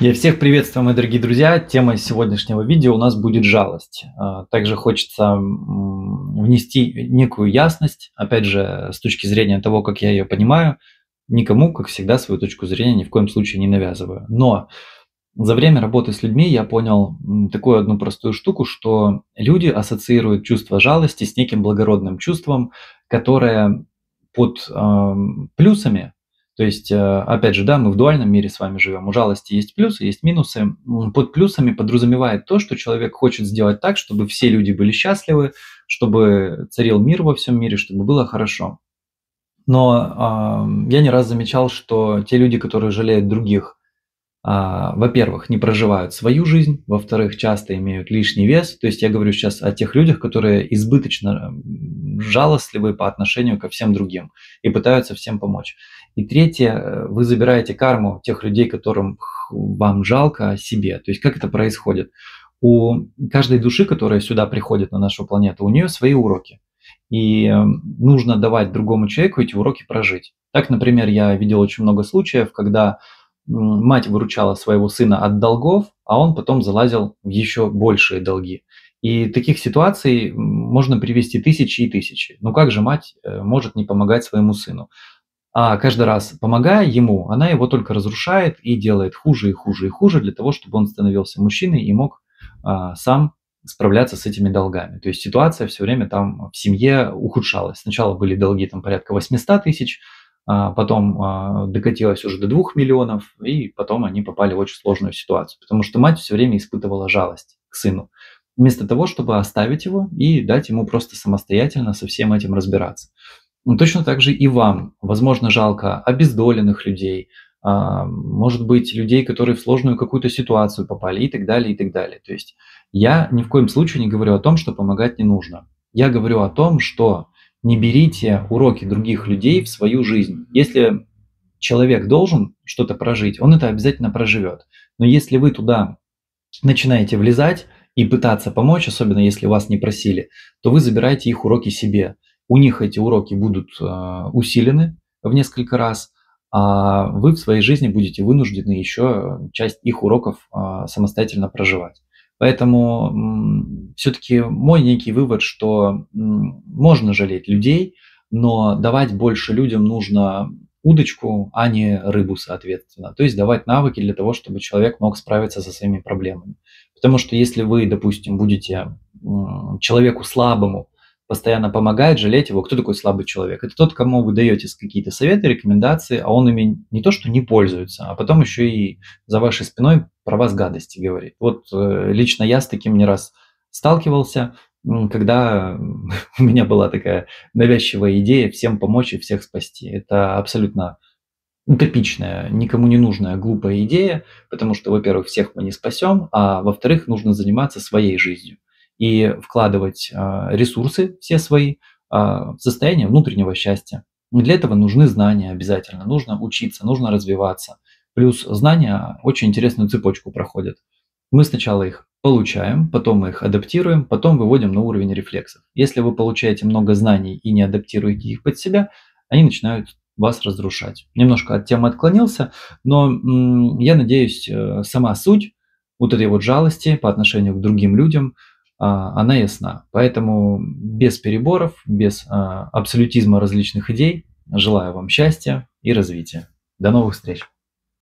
Я всех приветствую, мои дорогие друзья. Тема сегодняшнего видео у нас будет жалость. Также хочется внести некую ясность, опять же, с точки зрения того, как я ее понимаю. Никому, как всегда, свою точку зрения ни в коем случае не навязываю. Но за время работы с людьми я понял такую одну простую штуку, что люди ассоциируют чувство жалости с неким благородным чувством, которое под плюсами. То есть, опять же, да, мы в дуальном мире с вами живем. У жалости есть плюсы, есть минусы. Под плюсами подразумевает то, что человек хочет сделать так, чтобы все люди были счастливы, чтобы царил мир во всем мире, чтобы было хорошо. Но я не раз замечал, что те люди, которые жалеют других, во-первых, не проживают свою жизнь, во-вторых, часто имеют лишний вес. То есть я говорю сейчас о тех людях, которые избыточно жалостливы по отношению ко всем другим и пытаются всем помочь. И третье, вы забираете карму тех людей, которым вам жалко, себе. То есть как это происходит? У каждой души, которая сюда приходит на нашу планету, у нее свои уроки. И нужно давать другому человеку эти уроки прожить. Так, например, я видел очень много случаев, когда мать выручала своего сына от долгов, а он потом залазил в еще большие долги. И таких ситуаций можно привести тысячи и тысячи. Ну как же мать может не помогать своему сыну? А каждый раз, помогая ему, она его только разрушает и делает хуже и хуже и хуже для того, чтобы он становился мужчиной и мог сам справляться с этими долгами. То есть ситуация все время там в семье ухудшалась. Сначала были долги там порядка 800 тысяч, потом докатилась уже до 2 миллионов, и потом они попали в очень сложную ситуацию, потому что мать все время испытывала жалость к сыну, вместо того, чтобы оставить его и дать ему просто самостоятельно со всем этим разбираться. Точно так же и вам, возможно, жалко обездоленных людей, может быть, людей, которые в сложную какую-то ситуацию попали и так далее, и так далее. То есть я ни в коем случае не говорю о том, что помогать не нужно. Я говорю о том, что не берите уроки других людей в свою жизнь. Если человек должен что-то прожить, он это обязательно проживет. Но если вы туда начинаете влезать и пытаться помочь, особенно если вас не просили, то вы забираете их уроки себе. У них эти уроки будут усилены в несколько раз, а вы в своей жизни будете вынуждены еще часть их уроков самостоятельно проживать. Поэтому все-таки мой некий вывод, что можно жалеть людей, но давать больше людям нужно удочку, а не рыбу, соответственно. То есть давать навыки для того, чтобы человек мог справиться со своими проблемами. Потому что если вы, допустим, будете человеку слабому, постоянно помогает, жалеть его. Кто такой слабый человек? Это тот, кому вы даете какие-то советы, рекомендации, а он ими не то что не пользуется, а потом еще и за вашей спиной про вас гадости говорит. Вот лично я с таким не раз сталкивался, когда у меня была такая навязчивая идея всем помочь и всех спасти. Это абсолютно утопичная, никому не нужная, глупая идея, потому что, во-первых, всех мы не спасем, а во-вторых, нужно заниматься своей жизнью и вкладывать ресурсы все свои в состояние внутреннего счастья. Для этого нужны знания обязательно, нужно учиться, нужно развиваться. Плюс знания очень интересную цепочку проходят. Мы сначала их получаем, потом мы их адаптируем, потом выводим на уровень рефлексов. Если вы получаете много знаний и не адаптируете их под себя, они начинают вас разрушать. Немножко от темы отклонился, но я надеюсь, сама суть вот этой вот жалости по отношению к другим людям, она ясна. Поэтому без переборов, без абсолютизма различных идей желаю вам счастья и развития. До новых встреч!